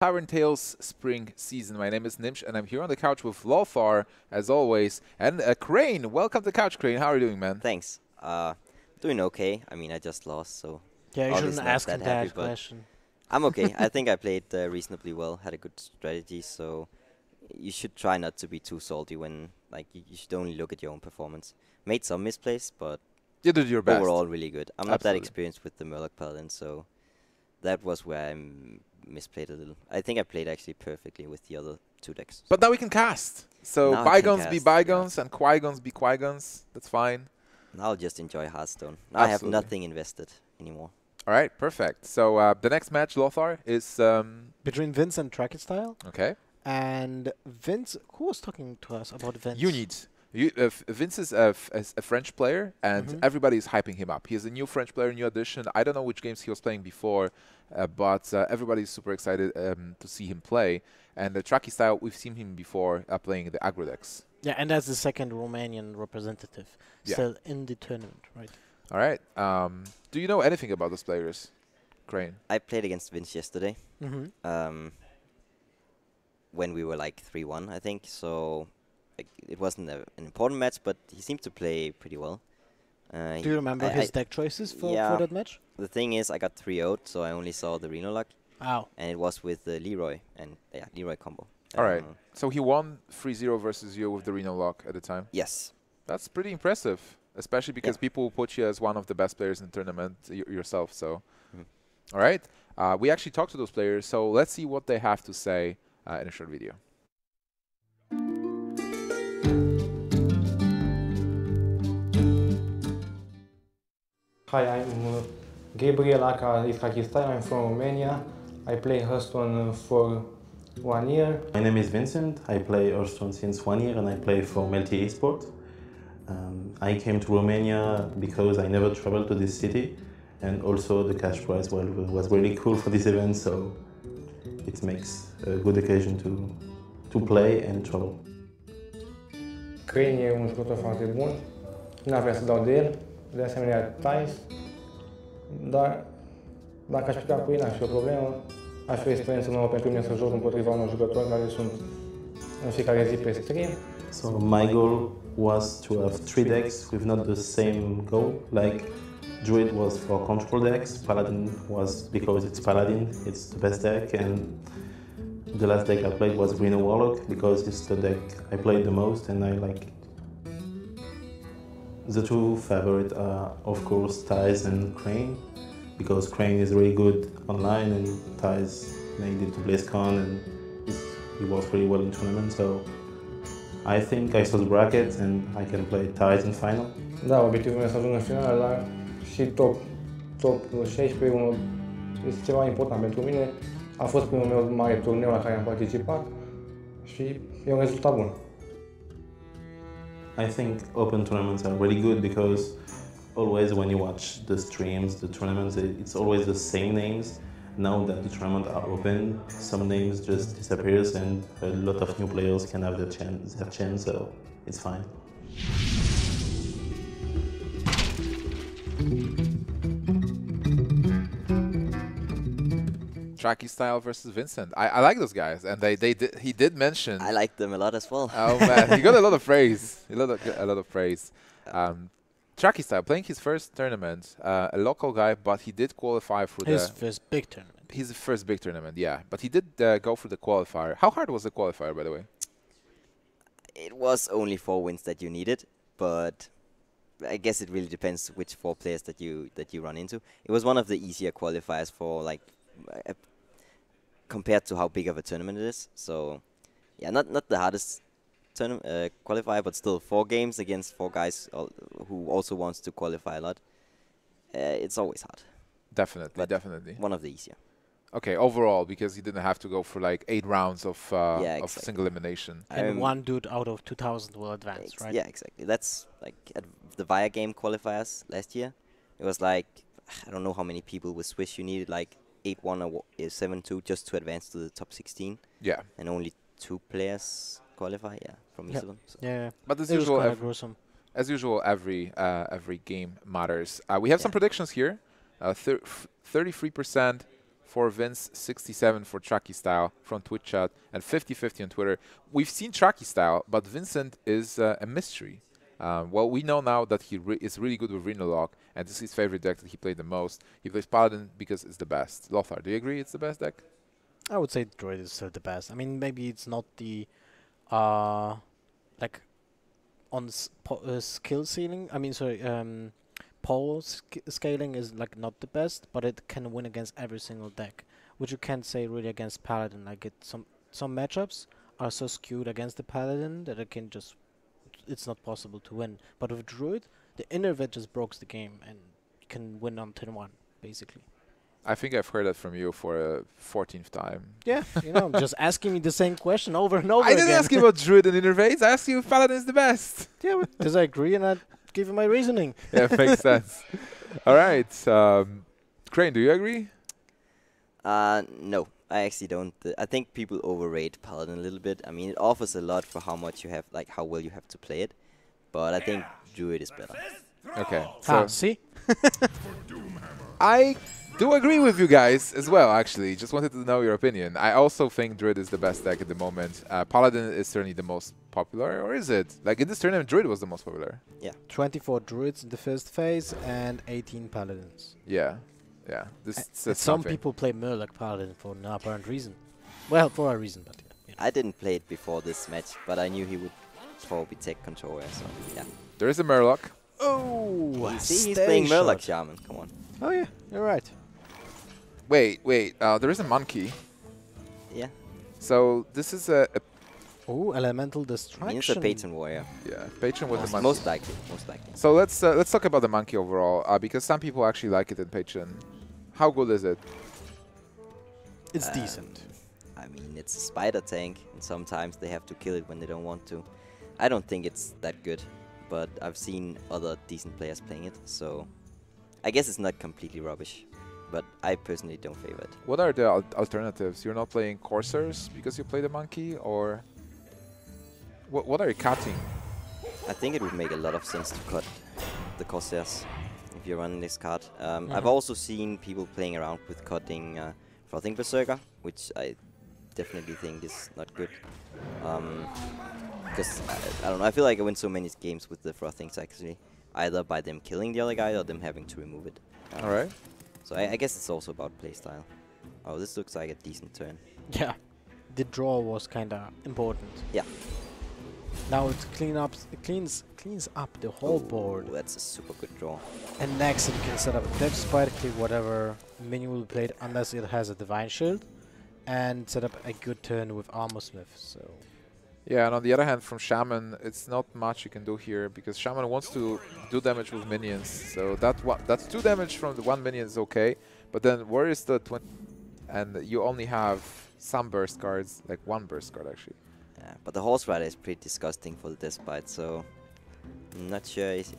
Tyrant Tales Spring Season. My name is Nimsh and I'm here on the couch with Lothar, as always, and Crane. Welcome to the couch, Crane. How are you doing, man? Thanks. Doing okay. I mean, I just lost, so... Yeah, you shouldn't ask that, happy, question. I'm okay. I think I played reasonably well, had a good strategy, so... You should try not to be too salty when, like, you should only look at your own performance. Made some misplays, but... You did your best. Overall, really good. I'm not that experienced with the Murloc Paladin, so... That was where I'm... misplayed a little. I think I played actually perfectly with the other two decks. But now we can cast. So now bygones can cast, be bygones, yeah. And Qui-Gons be Qui-Gons. That's fine. And I'll just enjoy Hearthstone. Now I have nothing invested anymore. All right, perfect. So the next match, Lothar, is... between Vinz and xTracKyStyLe. Okay. And Vinz, who was talking to us about Vinz? Vinz is a French player, and everybody is hyping him up. He is a new French player, new addition. I don't know which games he was playing before, but everybody is super excited to see him play. And the xTracKyStyLe, we've seen him before playing the aggro decks. Yeah, and that's the second Romanian representative still in the tournament, right? All right. Do you know anything about those players, Crane? I played against Vinz yesterday when we were like 3-1, I think, so... It wasn't an important match, but he seemed to play pretty well. Do you remember his deck choices for that match? The thing is, I got 3-0'd, so I only saw the Reno Lock. Wow. And it was with Leroy, and Leroy combo. Alright, so he won 3-0 versus you with the Reno Lock at the time? Yes. That's pretty impressive, especially because people put you as one of the best players in the tournament yourself, so... Alright, we actually talked to those players, so let's see what they have to say in a short video. Hi, I'm Gabriel Aka xTracKyStyLe. I'm from Romania. I play Hearthstone for 1 year. My name is Vincent. I play Hearthstone since 1 year and I play for Melty Esports. I came to Romania because I never traveled to this city, and also the cash prize was really cool for this event, so it makes a good occasion to play and travel. Crane e un jucător foarte bun. Nu avea să dau de el. De asemenea, Thijs, dar dacă aș putea cu el, aș fi o problemă, aș fi o experiență nouă pentru mine să joc împotriva unor jucători care sunt în fiecare zi pe stream. So my goal was to have 3 decks with not the same goal, like Druid was for control decks, Paladin was because it's Paladin, it's the best deck, and the last deck I played was Reno Warlock because it's the deck I played the most and I like it. The two favorites are, of course, Thijs and Crane, because Crane is really good online and Thijs made it to BlizzCon and he works really well in tournament, so I think I saw the brackets and I can play Thijs in final. Da, obiectivul meu este să ajung în final, dar și top 16 este ceva important pentru mine. A fost primul meu mare turneu la care am participat și e un rezultat bun. I think open tournaments are really good because always when you watch the streams, the tournaments, it's always the same names. Now that the tournaments are open, some names just disappears and a lot of new players can have their chance, so it's fine. xTracKyStyLe versus Vincent. I like those guys, and he did mention. I like them a lot as well. Oh man, he got a lot of praise. A lot of praise. xTracKyStyLe playing his first tournament, a local guy, but he did qualify for his first big tournament. His first big tournament, yeah. But he did go for the qualifier. How hard was the qualifier, by the way? It was only 4 wins that you needed, but I guess it really depends which 4 players that you run into. It was one of the easier qualifiers for like. Compared to how big of a tournament it is, so yeah, not the hardest qualifier, but still 4 games against 4 guys who also wants to qualify a lot. It's always hard. Definitely, but definitely. One of the easier. Okay, overall, because you didn't have to go for like 8 rounds of single elimination, and one dude out of 2,000 will advance, right? Yeah, exactly. That's like at the Via game qualifiers last year. It was like I don't know how many people with Swiss you needed, like. 8-1 or 7-2 just to advance to the top 16. Yeah. And only 2 players qualify, yeah, from each of them. So. Yeah, but as usual, every game matters. We have some predictions here. 33% for Vinz, 67 for xTracKyStyLe from Twitch chat, and 50-50 on Twitter. We've seen xTracKyStyLe, but Vincent is a mystery. Well, we know now that he is really good with Reno Lock, and this is his favorite deck that he played the most. He plays Paladin because it's the best. Lothar, do you agree it's the best deck? I would say Druid is the best. I mean, maybe it's not the, like, on skill ceiling. I mean, sorry, power scaling is like not the best, but it can win against every single deck, which you can't say really against Paladin. Like, some matchups are so skewed against the Paladin that it can just, it's not possible to win. But with Druid, the Innervate just broke the game and can win on turn one, basically. I think I've heard that from you for a 14th time. Yeah, you know, just asking me the same question over and over again. I didn't ask you about Druid and Innervate. I asked you if Paladin is the best. Yeah, because I agree and I give you my reasoning. Yeah, makes sense. All right. Crane, do you agree? No. I actually don't. I think people overrate Paladin a little bit. I mean, it offers a lot for how much you have, like how well you have to play it. But I think Druid is better. Okay. So see? I do agree with you guys as well, actually. Just wanted to know your opinion. I also think Druid is the best deck at the moment. Paladin is certainly the most popular, or is it? Like, in this tournament, Druid was the most popular. Yeah. 24 Druids in the first phase and 18 Paladins. Yeah. Yeah, some people play Murloc Paladin for no apparent reason. Well, for a reason, but yeah. You know. I didn't play it before this match, but I knew he would probably take control. So yeah. There is a Murloc. Oh, see, he's playing short. Murloc Shaman. Come on. Oh yeah, you're right. Wait, wait. There is a monkey. Yeah. So this is a oh, Elemental Destruction. He's a Patron Warrior. Yeah, Patron with the monkey. Most likely, most likely. So let's talk about the monkey overall, because some people actually like it in Patron. How good is it? It's decent. I mean, it's a spider tank, and sometimes they have to kill it when they don't want to. I don't think it's that good, but I've seen other decent players playing it, so I guess it's not completely rubbish, but I personally don't favor it. What are the alternatives? You're not playing Corsairs because you play the monkey, or what are you cutting? I think it would make a lot of sense to cut the Corsairs. You're running this card. I've also seen people playing around with cutting Frothing Berserker, which I definitely think is not good. Because I don't know, I feel like I win so many games with the Frothings actually, either by them killing the other guy or them having to remove it. All right. So I guess it's also about playstyle. Oh, this looks like a decent turn. Yeah, the draw was kind of important. Yeah. Now it cleans up the whole board. That's a super good draw. And next, you can set up a depth spite, click whatever minion will be played, unless it has a divine shield, and set up a good turn with Armorsmith. So. Yeah, and on the other hand, from Shaman, it's not much you can do here because Shaman wants to do damage with minions. So that's 2 damage from the 1 minion is okay, but then where is the 20? And you only have some burst cards, like 1 burst card actually. Yeah, but the Horse Rider is pretty disgusting for the Despite, so I'm not sure he's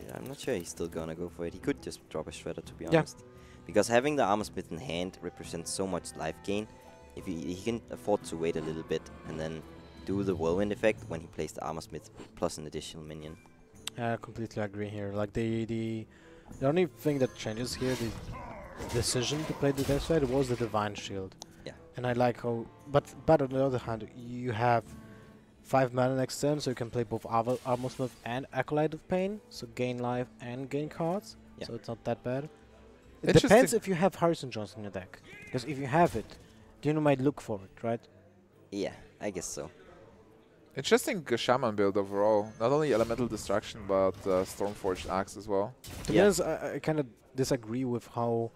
still gonna go for it. He could just drop a Shredder, to be honest, because having the Armorsmith in hand represents so much life gain. If he can afford to wait a little bit and then do the Whirlwind effect when he plays the Armorsmith plus an additional minion. I completely agree here. Like the only thing that changes here, the decision to play the Despite, was the Divine Shield. Yeah. And I like how, but on the other hand, you have 5 mana next turn, so you can play both Armorsmith and Acolyte of Pain, so gain life and gain cards, so it's not that bad. It depends if you have Harrison Johnson in your deck, because if you have it, then you might look for it, right? Yeah, I guess so. Interesting Shaman build overall, not only Elemental Destruction, but Stormforged Axe as well. To be honest, I kind of disagree with how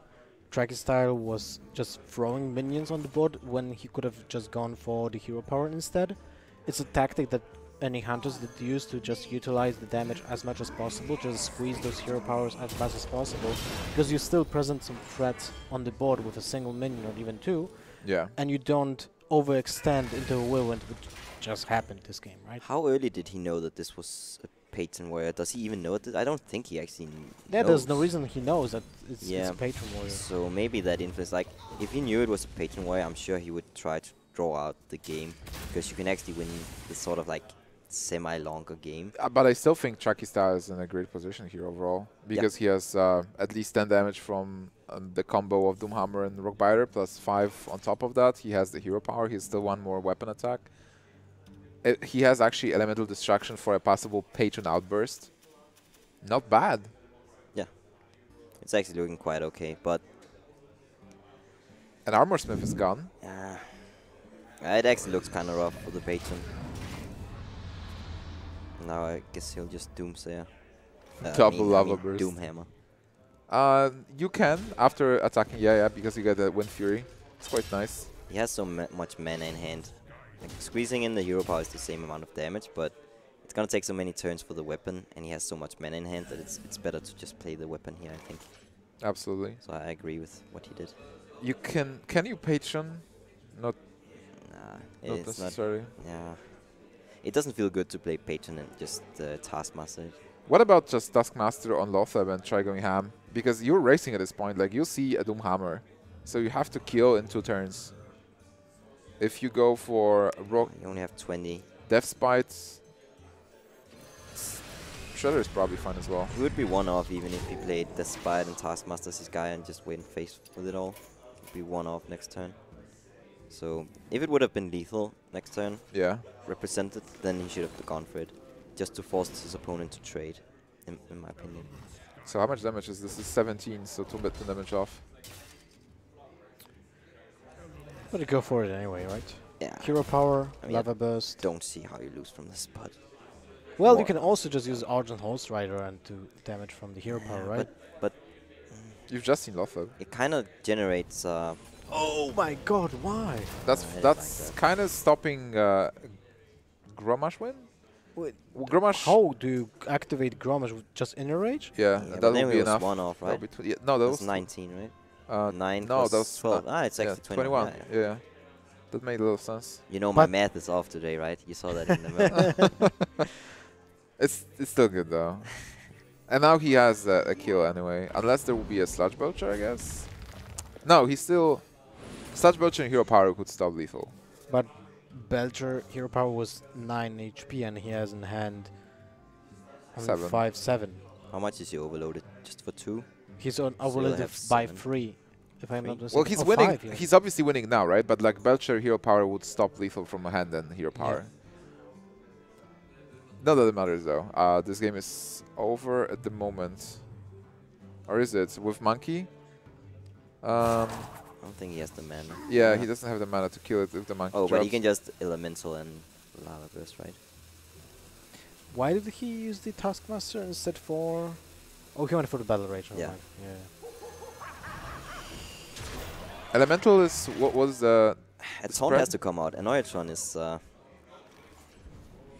xTracKyStyLe was just throwing minions on the board when he could have just gone for the hero power instead. It's a tactic that any hunters that use to just utilize the damage as much as possible, just squeeze those hero powers as much as possible, because you still present some threats on the board with a single minion or even 2, and you don't overextend into a whirlwind, which just happened this game, right? How early did he know that this was a Patron Warrior? Does he even know it? I don't think he actually knows. Yeah, there's no reason he knows that it's a Patron Warrior. So maybe that influence, like, if he knew it was a Patron Warrior, I'm sure he would try to draw out the game, because you can actually win this sort of like semi-longer game. But I still think xTracKyStyLe is in a great position here overall, because he has at least 10 damage from the combo of Doomhammer and Rockbiter, plus 5 on top of that. He has the hero power. He's still one more weapon attack. He has actually Elemental Destruction for a possible Patron Outburst. Not bad. Yeah. It's actually looking quite okay, but... And Armorsmith is gone. Yeah. It actually looks kind of rough for the Patron. Now I guess he'll just Doomsayer. I mean, Lava Burst. Doomhammer. You can, after attacking, yeah, because you get the Wind Fury. It's quite nice. He has so much mana in hand. Like, squeezing in the hero power is the same amount of damage, but it's gonna take so many turns for the weapon, and he has so much mana in hand that it's better to just play the weapon here, I think. Absolutely. So I agree with what he did. You can you Patron? Nah, not necessary. Yeah. It doesn't feel good to play Patron and just Taskmaster. What about just Taskmaster on Lothar and try going ham? Because you're racing at this point, like you see a Doomhammer, so you have to kill in 2 turns. If you go for Rock, you only have 20. Deathspite, Shredder is probably fine as well. He would be one off even if he played Deathspite and Taskmaster's his guy and just wait and face with it all. He'd be one off next turn. So if it would have been lethal next turn, yeah, represented, then he should have gone for it, just to force his opponent to trade, in my opinion. So how much damage is this? Is 17, so 2 damage off. But go for it anyway, right? Yeah. Hero power, Lava Burst. Don't see how you lose from this spot. Well, you can also just use Argent Horseman and do damage from the hero power, right? But you've just seen Lothar. It kind of generates. Oh my God! Why? That's like that. Kind of stopping Gromash win. Wait, Gromash. How do you activate Gromash? Just Innervate? Yeah, that would be enough. One off, right? Yeah, no, that was 19, right? 9 no, plus that was 12. Ah, it's actually 21. Yeah, that made a little sense. You know, but my math is off today, right? You saw that in the math. It's still good, though. And now he has a kill anyway. Unless there will be a Sludge Belcher, I guess. No, he's still... Sludge Belcher and Hero Power could stop lethal. But Belcher, Hero Power was 9 HP and he has in hand... 7. How much is he overloaded? Just for 2? He's on overloaded by 3. If I'm not mistaken. Well, he's winning. Five, yeah. He's obviously winning now, right? But like Belcher, Hero Power would stop lethal from a hand and Hero Power. Yeah. Not that it matters though. This game is over at the moment, or is it with Monkey? I don't think he has the mana. Yeah, he doesn't have the mana to kill it if the Monkey. Oh, drops. But he can just Elemental and Lava Burst, right? Why did he use the Taskmaster instead for? Oh, he went for the Battle Rage. Yeah. Right. Yeah. Elemental is what was the. Taunt has to come out. Annoyatron is.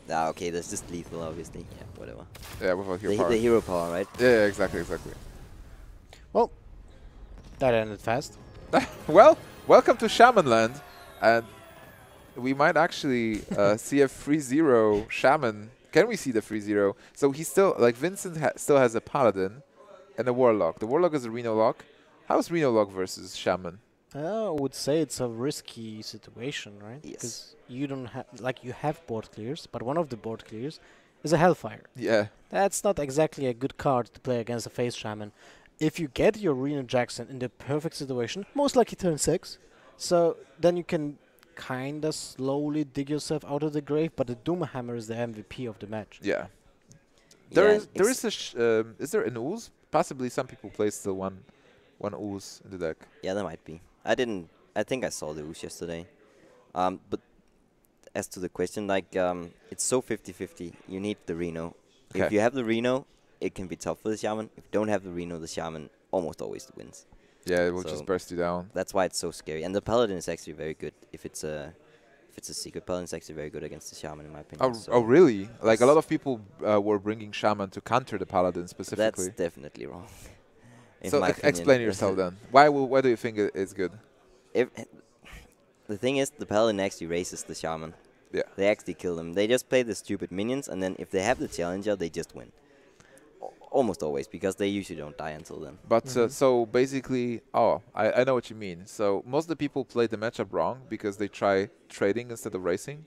Okay, that's just lethal, obviously. Yeah, whatever. Yeah, without hero power. The hero power, right? Yeah, exactly. Well, that ended fast. Well, welcome to Shamanland, and we might actually see a 3-0 Shaman. Can we see the 3-0? So he's still, like, Vincent still has a Paladin and a Warlock. The Warlock is a Reno Lock. How's Reno Lock versus Shaman? I would say it's a risky situation, right? Yes. Because you don't have, like, you have board clears, but one of the board clears is a Hellfire. Yeah. That's not exactly a good card to play against a face Shaman. If you get your Reno Jackson in the perfect situation, most likely turn 6, so then you can kinda slowly dig yourself out of the grave, but the Doomhammer is the MVP of the match. Yeah. Is there an Ooze? Possibly some people play still one Ooze in the deck. Yeah, there might be. I think I saw the Ooze yesterday. But as to the question, like, it's so 50-50. You need the Reno. Okay. If you have the Reno, it can be tough for the Shaman. If you don't have the Reno, the Shaman almost always wins. Yeah, it will just burst you down. That's why it's so scary. And the Paladin is actually very good. If it's a secret Paladin, it's actually very good against the Shaman, in my opinion. Oh, so really? Like, a lot of people were bringing Shaman to counter the Paladin specifically. That's definitely wrong. So explain yourself then. Why do you think it's good? The thing is, the Paladin actually raises the Shaman. Yeah. They actually kill them. They just play the stupid minions, and then if they have the Challenger, they just win. Almost always, because they usually don't die until then. But so basically, I know what you mean. So most of the people play the matchup wrong because they try trading instead of racing.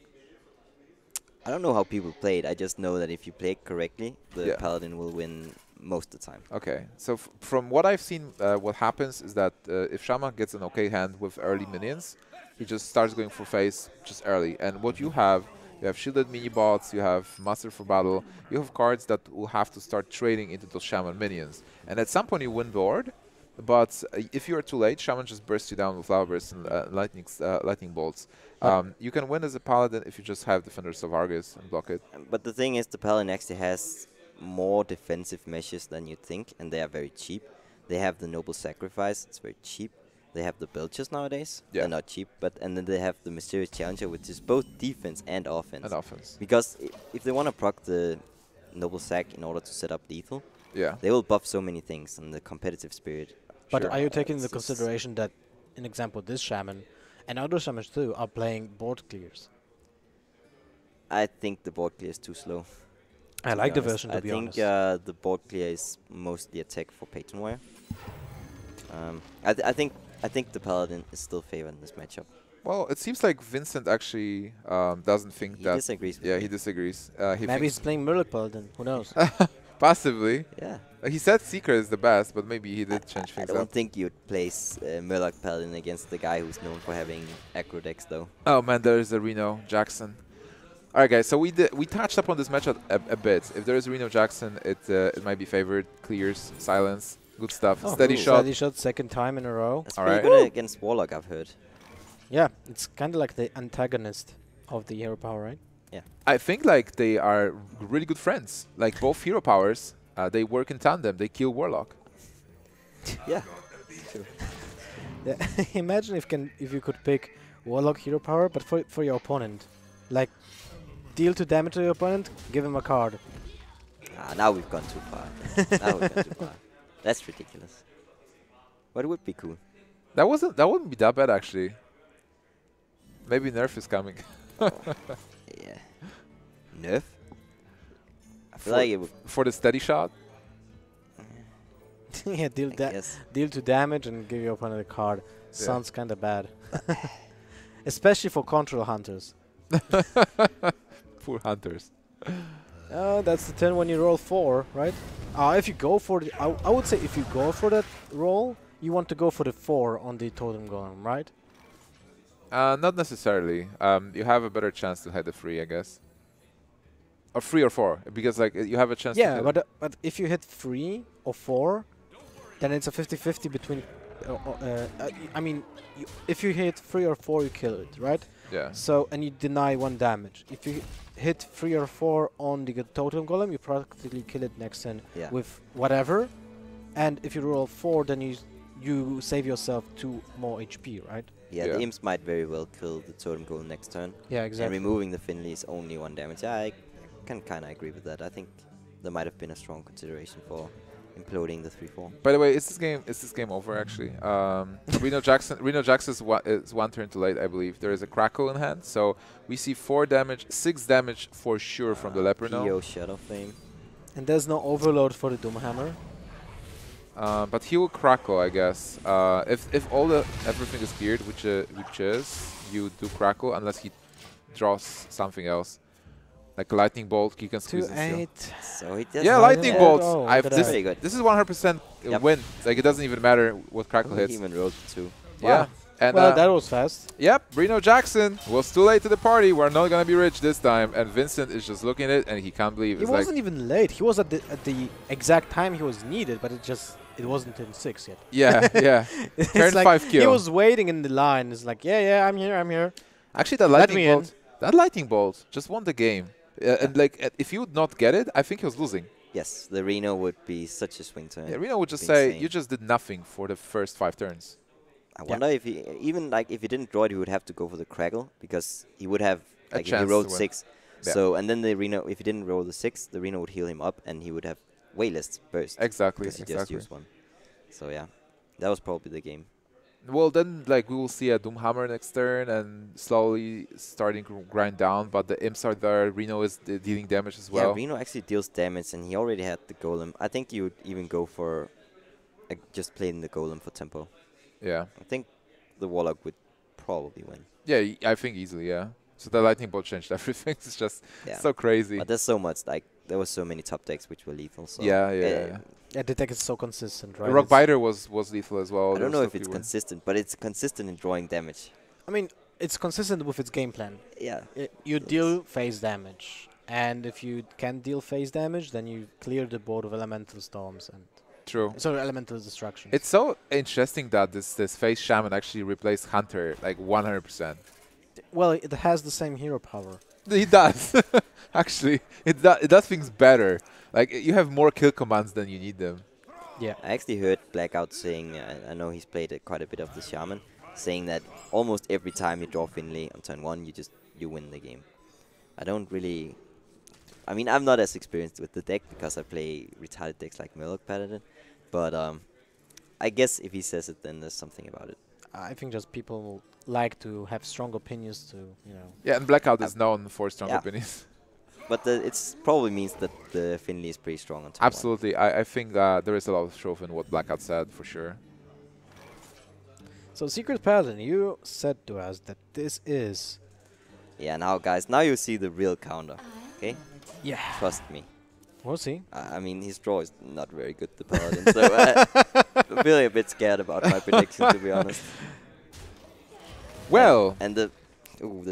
I don't know how people play it. I just know that if you play it correctly, the Paladin will win most of the time. Okay, so from what I've seen, what happens is that if Shaman gets an okay hand with early minions, he just starts going for face just early. And what you have shielded mini bots, you have Master for Battle, you have cards that will have to start trading into those Shaman minions. And at some point you win board, but if you are too late, Shaman just bursts you down with Lava Bursts and lightning bolts. You can win as a Paladin if you just have Defenders of Argus and block it. But the thing is, the Paladin actually has more defensive measures than you think, and they are very cheap. They have the Noble Sacrifice, it's very cheap. They have the Belchers nowadays, they're not cheap, and then they have the Mysterious Challenger, which is both defense and offense. Because if they want to proc the Noble Sac in order to set up lethal, they will buff so many things in the competitive spirit. But are you taking into consideration that, in example, this Shaman, and other Shamans too, are playing board clears? I think the board clear is too slow. I like the version, to be honest. I think the board clear is mostly attack for Patron Warrior. I think the Paladin is still favored in this matchup. Well, it seems like Vincent actually doesn't think that. He disagrees. Yeah, he disagrees. Maybe he's playing Murloc Paladin. Who knows? Possibly. Yeah. He said Seeker is the best, but maybe he did change things up. I don't think you'd place Murloc Paladin against the guy who's known for having aggro decks, though. Oh man, there is a Reno Jackson. All right, guys. So we touched upon this matchup a bit. If there is Reno Jackson, it might be favored. Clears, silence. Good stuff. Oh, steady shot. Steady shot, second time in a row. That's pretty good against Warlock, I've heard. Yeah, it's kind of like the antagonist of the hero power, right? Yeah. I think like they are really good friends. Like both hero powers, they work in tandem. They kill Warlock. Yeah. Imagine if you could pick Warlock hero power, but for your opponent, like deal 2 damage to your opponent, give him a card. Ah, now we've gone too far. Now we've gone too far. That's ridiculous. But it would be cool. That wouldn't be that bad actually. Maybe nerf is coming. Yeah. Nerf? I feel like it would for the steady shot. Yeah, deal 2 damage and give your opponent a card. Yeah. Sounds kinda bad. Especially for control hunters. Poor hunters. Oh, that's the turn when you roll 4, right? If you go for the, I would say if you go for that roll, you want to go for the 4 on the Totem Golem, right? Not necessarily. You have a better chance to hit the 3, I guess. Or 3 or 4, because like you have a chance. Yeah, to hit but if you hit 3 or 4, then it's a 50-50 between. I mean, if you hit 3 or 4, you kill it, right? Yeah. So and you deny 1 damage. If you hit 3 or 4 on the Totem Golem, you practically kill it next turn with whatever. And if you roll 4, then you save yourself 2 more HP, right? Yeah, the imps might very well kill the Totem Golem next turn. Yeah, exactly. And removing the Finley is only 1 damage. Yeah, I can kind of agree with that. I think there might have been a strong consideration for imploding the 3-4. By the way, is this game over actually? Reno Jackson is 1 turn too late, I believe. There is a Crackle in hand, so we see 4 damage, 6 damage for sure from the Leper now. PO Shadow Flame. And there's no overload for the Doomhammer. But he will Crackle, I guess. If everything is cleared, which is, you do Crackle unless he draws something else. Like a lightning bolt, he can squeeze it. So he does lightning bolts. Oh, this is 100% win. Like it doesn't even matter what Crackle hits. He even rolled 2. Wow. Yeah. And well, that was fast. Yep. Reno Jackson was too late to the party. We're not gonna be rich this time. And Vincent is just looking at it and he can't believe it. He wasn't even late. He was at the exact time he was needed, but it wasn't turn 6 yet. Yeah. Yeah. Turn 5 kill. He was waiting in the line. It's like I'm here. Actually, that lightning bolt just won the game. And like, if you would not get it, I think he was losing. Yes, the Reno would be such a swing turn. Yeah, Reno would just say, you just did nothing for the first 5 turns. I wonder if he, even like, if he didn't draw it, he would have to go for the Crackle, because he would have, like, if he rolled 6. Yeah. So, and then the Reno, if he didn't roll the 6, the Reno would heal him up, and he would have way less burst. Exactly. Because he just used 1. So, yeah, that was probably the game. Well, then, like, we will see a Doomhammer next turn and slowly starting to grind down, but the imps are there. Reno is dealing damage as well. Yeah, Reno actually deals damage, and he already had the Golem. I think you would even go for just playing the Golem for tempo. Yeah. I think the Warlock would probably win. Yeah, I think easily, yeah. So the lightning bolt changed everything. It's just so crazy. But there's so much. Like there was so many top decks which were lethal. So yeah, the deck is so consistent, right? Rockbiter was lethal as well. I don't know if it's consistent, but it's consistent in drawing damage. I mean, it's consistent with its game plan. Yeah. You deal phase damage. And if you can deal phase damage, then you clear the board of elemental storms and so elemental destruction. It's so interesting that this phase shaman actually replaced Hunter like 100%. Well, it has the same hero power. It does. Actually, it does things better. Like you have more kill commands than you need them. Yeah. I actually heard Blackout saying, I know he's played quite a bit of the shaman, saying that almost every time you draw Finley on turn one, you win the game. I don't really. I mean, I'm not as experienced with the deck because I play retarded decks like Murloc Paladin, but I guess if he says it, then there's something about it. I think just people like to have strong opinions to, you know. Yeah, and Blackout is known for strong opinions. But it probably means that the Finley is pretty strong on top. Absolutely. I think there is a lot of truth in what Blackout said, for sure. So, Secret Paladin, you said to us that this is... Yeah, now guys, now you see the real counter, okay? Yeah. Trust me. We'll see. I mean, his draw is not very good, the Paladin, so I'm really a bit scared about my prediction, to be honest. Well... And the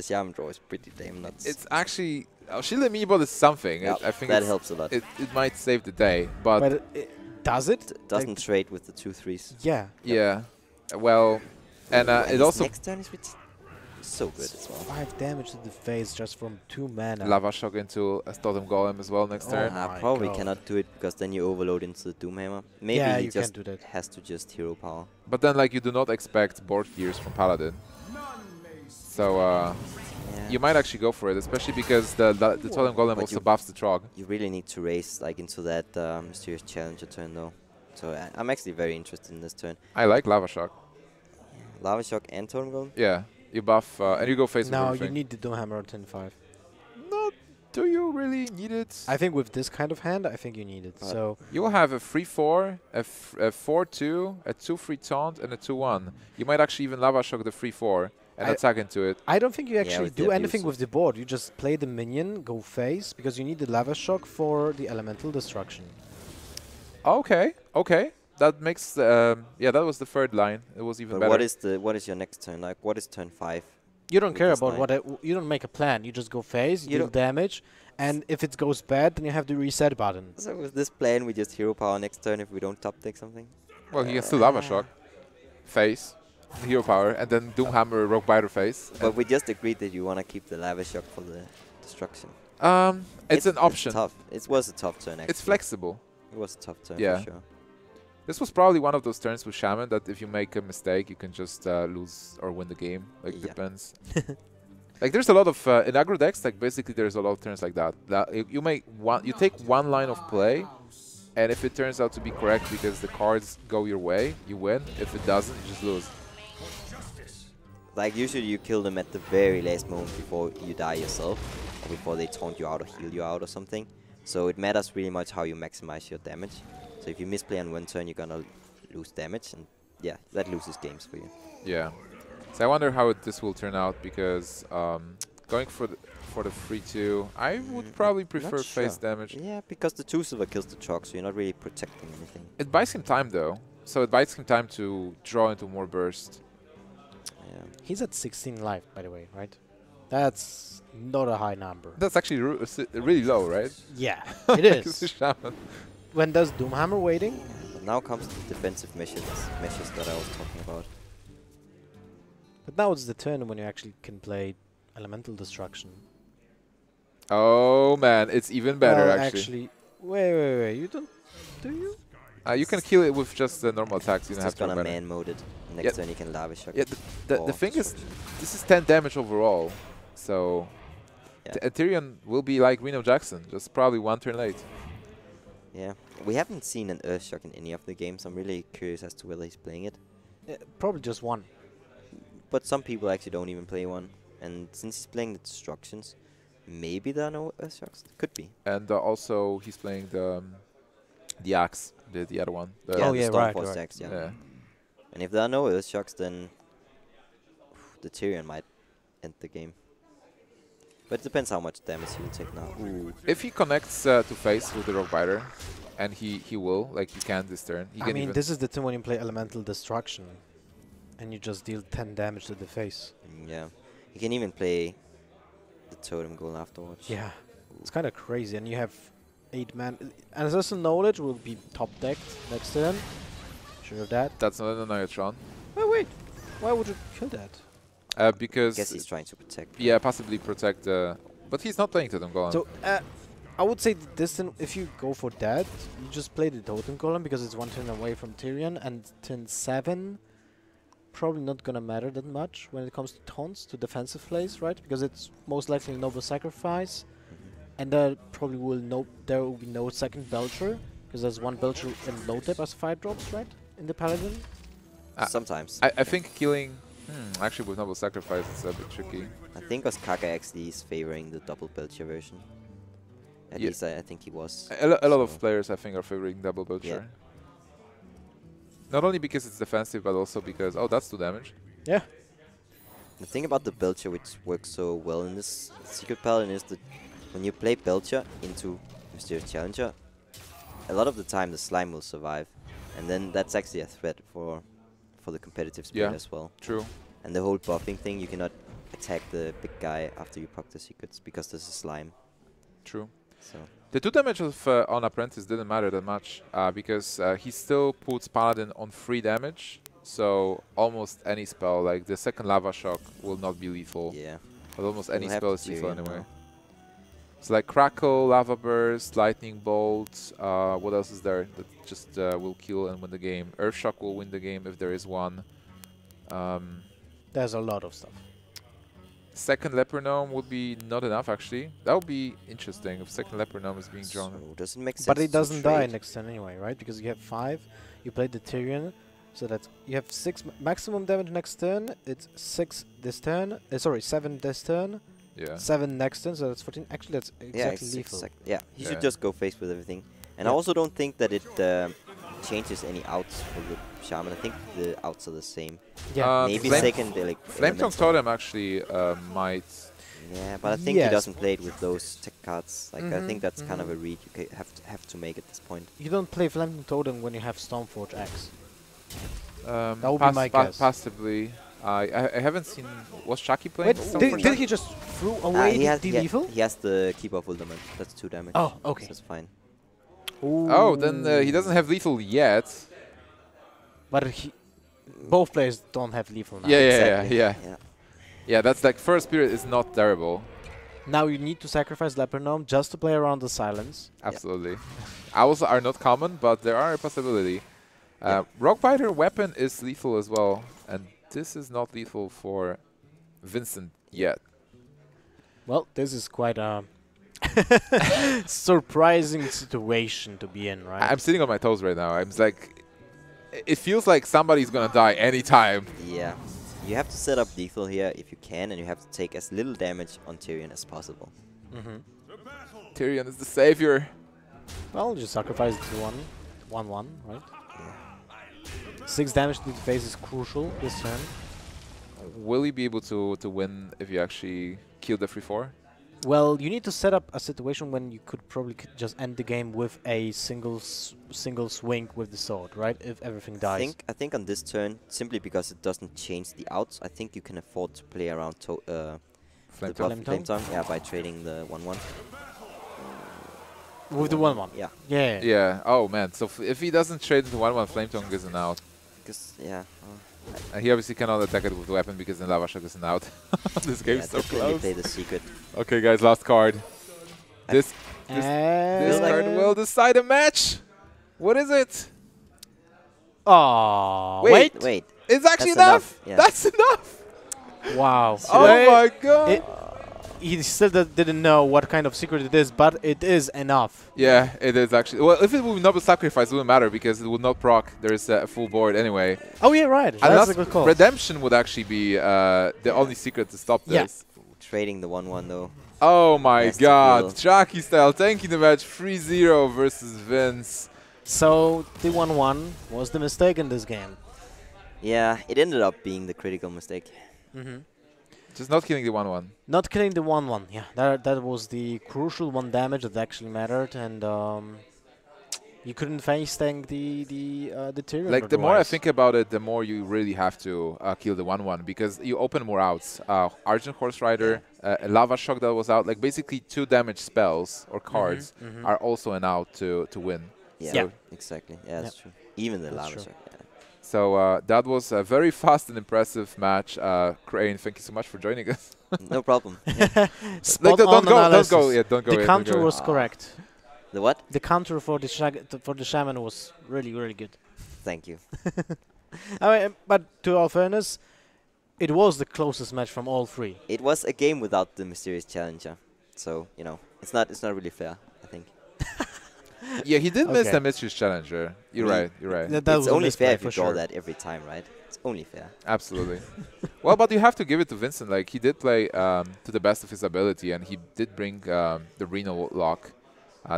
Shaman draw is pretty damn nuts. It's actually... Shield and Meebo is something. Yep, I think that helps a lot. It might save the day, but it does it? It doesn't like trade with the 2/3s. Yeah. Yeah. Well, and it also... Next turn is so good as well. 5 damage to the face just from 2 mana. Lava Shock into a Totem Golem as well next turn. Probably cannot do it because then you overload into the Doomhammer. Maybe he just has to just hero power. But then like you do not expect board clears from Paladin. So you might actually go for it, especially because the Totem Golem also buffs the Trog. You really need to race like into that Mysterious Challenger turn though. So I'm actually very interested in this turn. I like Lava Shock. Lava Shock and Totem Golem? Yeah. You buff and you go face. No, you need the Doomhammer on 10-5. No, do you really need it? I think with this kind of hand, I think you need it. So you will have a 3-4, a 4-2, a 2-3 taunt, and a 2-1. You might actually even Lava Shock the 3-4 and attack into it. I don't think you actually do anything with the board. You just play the minion, go face, because you need the Lava Shock for the elemental destruction. Okay, okay. That makes that was the third line. It was even better. What is your next turn? Like what is turn 5? You don't care about you don't make a plan. You just go phase, you deal damage, and if it goes bad, then you have the reset button. So with this plan, we just hero power next turn if we don't top deck something. Well, he gets to Lava Shock, phase, hero power, and then Doomhammer, Rockbiter phase. But we just agreed that you want to keep the Lava Shock for the destruction. It's an option. It's tough. It was a tough turn. Actually. It's flexible. It was a tough turn for sure. This was probably one of those turns with Shaman that if you make a mistake, you can just lose or win the game. Like, depends. Like, there's a lot of... in aggro decks, like, basically, there's a lot of turns like that. You take one line of play, and if it turns out to be correct because the cards go your way, you win. If it doesn't, you just lose. Like, usually you kill them at the very last moment before you die yourself, or before they taunt you out or heal you out or something. So it matters really much how you maximize your damage. So if you misplay on one turn, you're gonna lose damage, and yeah, that loses games for you. Yeah. So I wonder how this will turn out because going for the 3-2, I would probably prefer face damage. Yeah, because the 2-silver kills the Trog, so you're not really protecting anything. It buys him time though, so it buys him time to draw into more burst. Yeah. He's at 16 life, by the way, right? That's not a high number. That's actually really low, right? Yeah, it is. When does Doomhammer waiting? Yeah, but now comes the defensive measures that I was talking about. But now it's the turn when you actually can play Elemental Destruction. Oh man, it's even better actually. Wait, you don't... Do you? You can kill it with just the normal attacks. You don't have to run it. It's gonna man-mode it. Next turn you can Lava Shock. Yeah, the thing is, this is 10 damage overall. So... Yeah. Tyrion will be like Reno Jackson, just probably one turn late. Yeah, we haven't seen an Earthshock in any of the games. I'm really curious as to whether he's playing it. Probably just one. But some people actually don't even play one. And since he's playing the Destructions, maybe there are no Earthshocks. Could be. And also he's playing the Axe, the other one. The Stormforce Axe, yeah. And if there are no Earthshocks, then the Tyrion might end the game. But it depends how much damage he will take now. Ooh. If he connects to face with the Rockbiter, and he will, like he can this turn. I mean, this is the turn when you play Elemental Destruction, and you just deal 10 damage to the face. Yeah. You can even play the Totem Golem afterwards. Yeah. Ooh. It's kind of crazy, and you have 8 man. Ancestral Knowledge will be top decked next turn. Sure of that. That's not an Annihilatron. Oh, wait. Why would you kill that? Because I guess he's trying to protect. Yeah, possibly protect. But he's not playing Totem Golem. So I would say this turn, if you go for that, you just play the Totem Golem because it's 1 turn away from Tyrion, and turn 7 probably not gonna matter that much when it comes to taunts, to defensive plays, right? Because it's most likely Noble Sacrifice, and there probably will be no second Belcher because there's 1 Belcher in low tap as 5 drops, right? In the Paladin. Sometimes. I think killing. Actually, with Noble Sacrifice, it's a bit tricky. I think Oskaka actually is favoring the double Belcher version. At least I think he was. A lot of players, I think, are favoring double Belcher. Yeah. Not only because it's defensive, but also because, oh, that's 2 damage. Yeah. The thing about the Belcher, which works so well in this Secret Paladin, is that when you play Belcher into Mysterious Challenger, a lot of the time the slime will survive. And then that's actually a threat for the competitive split as well. True. And the whole buffing thing, you cannot attack the big guy after you proc the secrets because there's a slime. True. So the 2 damage of on Apprentice didn't matter that much because he still puts Paladin on 3 damage, so almost any spell, like the second Lava Shock, will not be lethal. Yeah. But almost any spell is lethal anyway. It's so like Crackle, Lava Burst, Lightning Bolt, what else is there that just will kill and win the game? Earthshock will win the game if there is one. There's a lot of stuff. Second Leper Gnome would be not enough, actually. That would be interesting if second Leper Gnome is being drawn. So doesn't make sense. But it doesn't die next turn anyway, right? Because you have 5, you played the Tyrion, so that you have 6 maximum damage next turn. It's 6 this turn, sorry, 7 this turn. Yeah. 7 next turn, so that's 14. Actually, that's exactly lethal. Yeah, he should just go face with everything. And I also don't think that it changes any outs for the Shaman. I think the outs are the same. Yeah. Maybe second, like Flame Tongue Totem actually might. Yeah, but I think he doesn't play it with those tech cards. Like I think that's kind of a read you have to make at this point. You don't play Flame Tongue Totem when you have Stormforge Axe. That would be my guess. Possibly. I haven't seen. Was Shaki playing? Wait, did he just throw away the lethal? He has the Keep of Ultimate. That's 2 damage. Oh, okay. So that's fine. Ooh. Oh, then he doesn't have lethal yet. But both players don't have lethal now. Yeah. Yeah, that's like first period is not terrible. Now you need to sacrifice Leper Gnome just to play around the silence. Absolutely. Owls are not common, but there are a possibility. Rockbiter weapon is lethal as well, and this is not lethal for Vincent yet. Well, this is quite a surprising situation to be in, right? I'm sitting on my toes right now. I'm like, it feels like somebody's gonna die anytime. Yeah. You have to set up lethal here if you can, and you have to take as little damage on Tyrion as possible. Tyrion is the savior. Well, just sacrifice to 1/1, right? 6 damage to the face is crucial this turn. Will he be able to win if you actually kill the 3/4? Well, you need to set up a situation when you could probably just end the game with a single swing with the sword, right? If everything dies. I think on this turn, simply because it doesn't change the outs, I think you can afford to play around Flame Tongue. Yeah, by trading the 1/1. With the 1/1. Yeah. Oh man. So if he doesn't trade the 1/1, Flame Tongue isn't out. He obviously cannot attack it with the weapon because then Lava Shock isn't out. This game's so close. Play the secret. Okay, guys, last card. This card will decide a match. What is it? Oh, wait. It's actually enough. Yeah. That's enough. Wow. So oh my god. He still didn't know what kind of secret it is, but it is enough. Yeah, it is actually. Well, if it would not be sacrificed, it wouldn't matter because it would not proc. There is a full board anyway. Oh, yeah, right. That's a good call. Redemption would actually be the only secret to stop this. Yeah. Trading the 1/1, though. Oh, my god. xTracKyStyLe tanking the match 3-0 versus Vinz. So, the 1/1 was the mistake in this game. Yeah, it ended up being the critical mistake. Just not killing the 1-1. Not killing the 1-1, yeah. That was the crucial one damage that actually mattered, and you couldn't face tank the Tyrion. Like, the more I think about it, the more you really have to kill the 1-1, because you open more outs. Argent Horse Rider, Lava Shock that was out. Like, basically two damage spells or cards are also an out to win. Yeah, so exactly. Yeah, that's true. Even the Lava Shock. Yeah. So that was a very fast and impressive match. Crane, thank you so much for joining us. No problem. Yeah. Like, don't go. Yeah, don't go. The counter was correct. The what? The counter for the shaman was really, really good. Thank you. I mean, but to our fairness, it was the closest match from all three. It was a game without the Mysterious Challenger, so you know it's not really fair, I think. Yeah, he did miss the Mysterious Challenger. You're right. It's only fair if you draw that every time, right? It's only fair. Absolutely. Well, but you have to give it to Vincent. Like, he did play to the best of his ability, and he did bring the Reno Lock.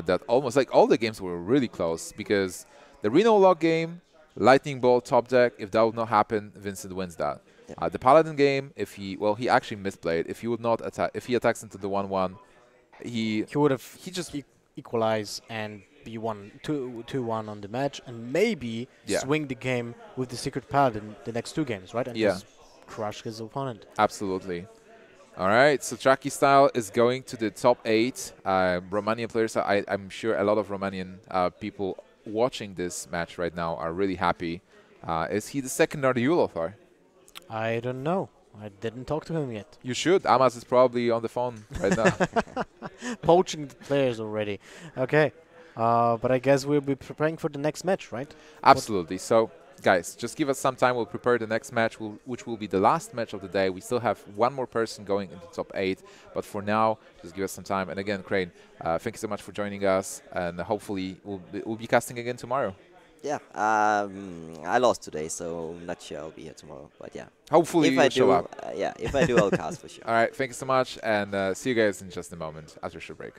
That almost, like, all the games were really close, because the Reno Lock game, Lightning Bolt, top deck, if that would not happen, Vincent wins that. Yeah. The Paladin game, if he, well, he actually misplayed. If he would not attack, if he attacks into the 1-1, he would have, he just equalize and be 2-1 on the match, and maybe swing the game with the Secret Paladin the next two games, right? And just crush his opponent. Absolutely. All right, so xTracKyStyLe is going to the top 8. Romanian players, I'm sure a lot of Romanian people watching this match right now are really happy. Is he the second RDU, Lothar? I don't know. I didn't talk to him yet. You should. Amas is probably on the phone right now. Poaching the players already. Okay. But I guess we'll be preparing for the next match, right? Absolutely. So, guys, just give us some time. We'll prepare the next match, which will be the last match of the day. We still have one more person going into top 8. But for now, just give us some time. And again, Crane, thank you so much for joining us. And hopefully we'll be casting again tomorrow. Yeah, I lost today, so I'm not sure I'll be here tomorrow. But yeah, hopefully you'll show up. Yeah, if I do, I'll cast for sure. All right, thank you so much. And see you guys in just a moment after short break.